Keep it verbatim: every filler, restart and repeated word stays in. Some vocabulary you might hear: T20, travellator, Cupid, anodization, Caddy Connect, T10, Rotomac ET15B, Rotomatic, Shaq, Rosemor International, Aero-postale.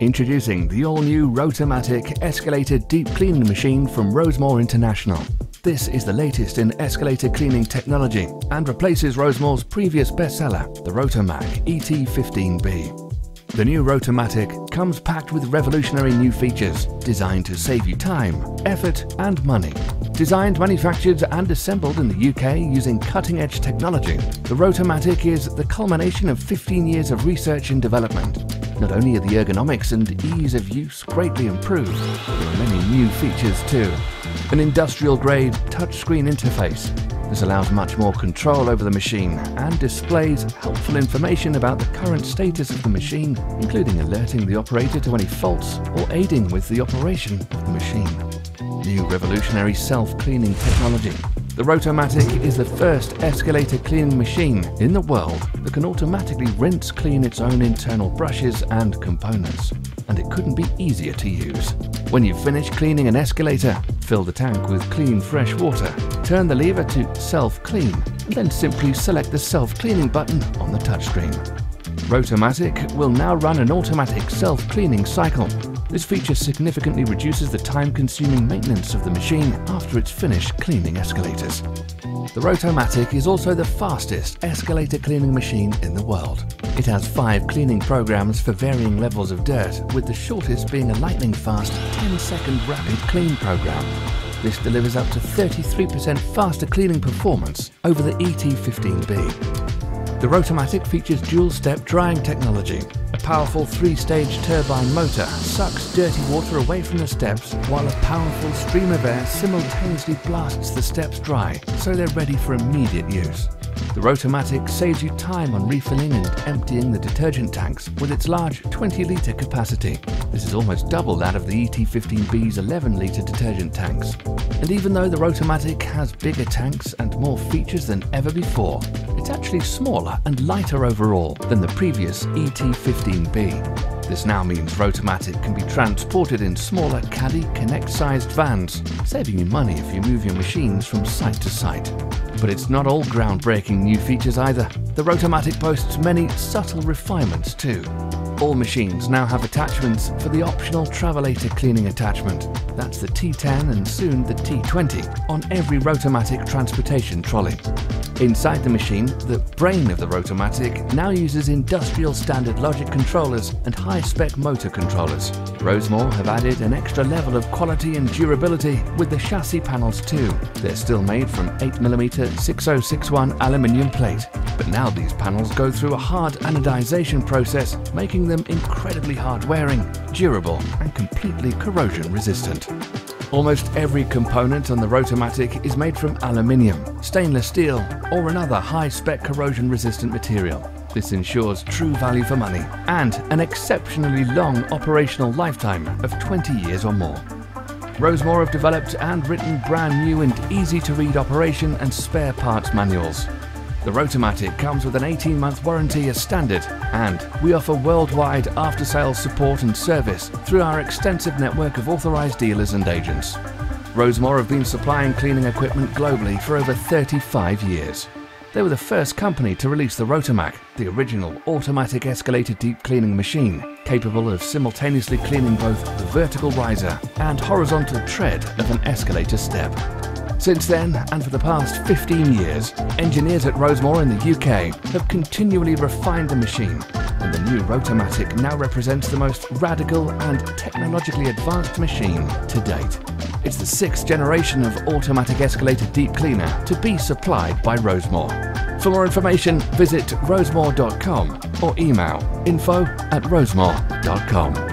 Introducing the all-new Rotomatic Escalator Deep Cleaning Machine from Rosemor International. This is the latest in escalator cleaning technology and replaces Rosemor's previous bestseller, the Rotomac E T fifteen B. The new Rotomatic comes packed with revolutionary new features designed to save you time, effort and money. Designed, manufactured and assembled in the U K using cutting-edge technology, the Rotomatic is the culmination of fifteen years of research and development. Not only are the ergonomics and ease of use greatly improved, but there are many new features too. An industrial-grade touchscreen interface. This allows much more control over the machine and displays helpful information about the current status of the machine, including alerting the operator to any faults or aiding with the operation of the machine. New revolutionary self-cleaning technology. The Rotomatic is the first escalator cleaning machine in the world that can automatically rinse clean its own internal brushes and components. And it couldn't be easier to use. When you've finished cleaning an escalator, fill the tank with clean fresh water, turn the lever to self-clean, and then simply select the self-cleaning button on the touchscreen. Rotomatic will now run an automatic self-cleaning cycle. This feature significantly reduces the time-consuming maintenance of the machine after it's finished cleaning escalators. The Rotomatic is also the fastest escalator cleaning machine in the world. It has five cleaning programs for varying levels of dirt, with the shortest being a lightning-fast ten second rapid clean program. This delivers up to thirty-three percent faster cleaning performance over the E T fifteen B. The Rotomatic features dual-step drying technology. A powerful three-stage turbine motor sucks dirty water away from the steps, while a powerful stream of air simultaneously blasts the steps dry, so they're ready for immediate use. The Rotomatic saves you time on refilling and emptying the detergent tanks with its large twenty litre capacity. This is almost double that of the E T fifteen B's eleven litre detergent tanks. And even though the Rotomatic has bigger tanks and more features than ever before, it's actually smaller and lighter overall than the previous E T fifteen B. This now means Rotomatic can be transported in smaller Caddy Connect sized vans, saving you money if you move your machines from site to site. But it's not all groundbreaking new features either. The Rotomatic boasts many subtle refinements too. All machines now have attachments for the optional travelator cleaning attachment. That's the T ten and soon the T twenty on every Rotomatic transportation trolley. Inside the machine, the brain of the Rotomatic now uses industrial standard logic controllers and high-spec motor controllers. Rosemor have added an extra level of quality and durability with the chassis panels too. They're still made from eight millimeter six oh six one aluminium plate, but now these panels go through a hard anodization process, making them incredibly hard-wearing, durable and completely corrosion-resistant. Almost every component on the Rotomatic is made from aluminium, stainless steel or another high-spec corrosion-resistant material. This ensures true value for money and an exceptionally long operational lifetime of twenty years or more. Rosemor have developed and written brand new and easy-to-read operation and spare parts manuals. The Rotomatic comes with an eighteen month warranty as standard, and we offer worldwide after-sales support and service through our extensive network of authorised dealers and agents. Rosemor have been supplying cleaning equipment globally for over thirty-five years. They were the first company to release the Rotomac, the original automatic escalator deep cleaning machine, capable of simultaneously cleaning both the vertical riser and horizontal tread of an escalator step. Since then, and for the past fifteen years, engineers at Rosemor in the U K have continually refined the machine, and the new Rotomatic now represents the most radical and technologically advanced machine to date. It's the sixth generation of automatic escalator deep cleaner to be supplied by Rosemor. For more information, visit rosemor dot com or email info at rosemor dot com.